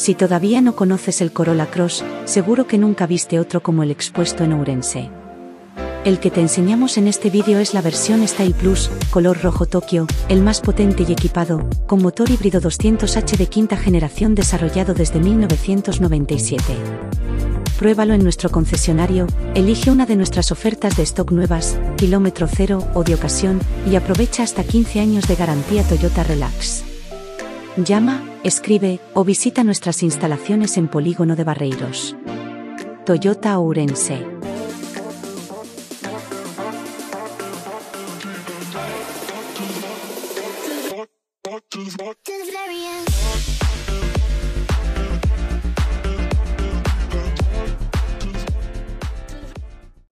Si todavía no conoces el Corolla Cross, seguro que nunca viste otro como el expuesto en Ourense. El que te enseñamos en este vídeo es la versión Style Plus, color rojo Tokio, el más potente y equipado, con motor híbrido 200H de quinta generación desarrollado desde 1997. Pruébalo en nuestro concesionario, elige una de nuestras ofertas de stock nuevas, kilómetro cero o de ocasión, y aprovecha hasta 15 años de garantía Toyota Relax. Llama, escribe o visita nuestras instalaciones en Polígono de Barreiros. Toyota Ourense.